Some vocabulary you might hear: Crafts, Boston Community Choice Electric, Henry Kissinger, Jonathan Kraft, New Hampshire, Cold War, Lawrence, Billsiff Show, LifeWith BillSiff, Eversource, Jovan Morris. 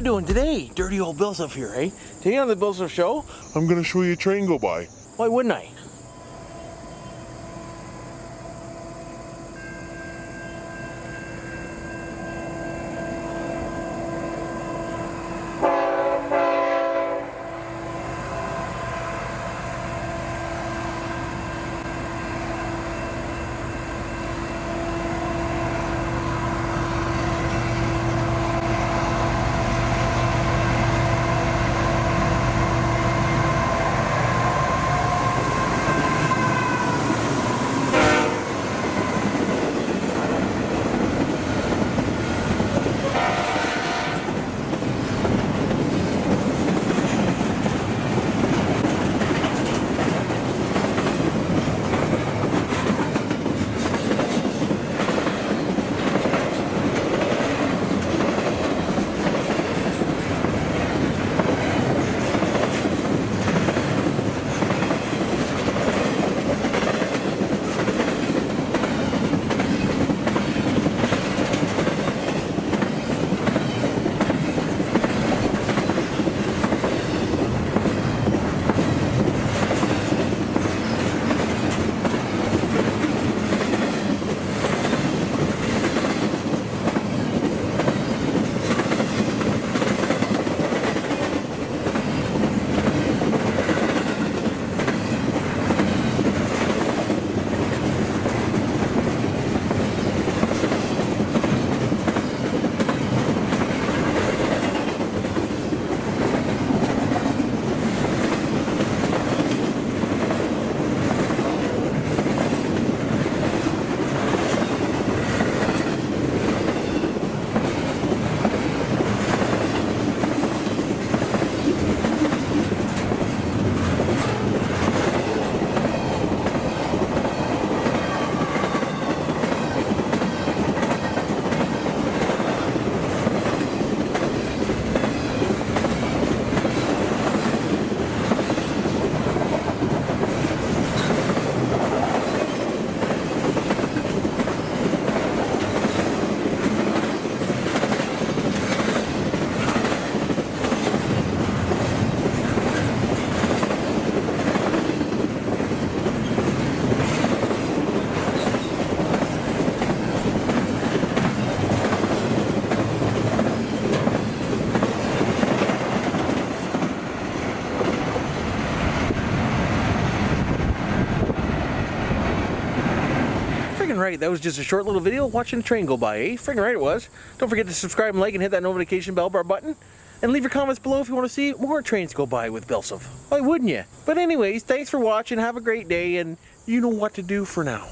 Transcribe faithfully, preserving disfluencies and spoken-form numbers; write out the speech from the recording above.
you doing today? Dirty old Billsiff here, eh? Today on the Billsiff Show, I'm gonna show you a train go by. Why wouldn't I? Right, that was just a short little video watching the train go by, eh? Friggin' right it was. Don't forget to subscribe and like and hit that notification bell bar button. And leave your comments below if you want to see more trains go by with Billsiff. Why wouldn't you? But anyways, thanks for watching, have a great day, and you know what to do for now.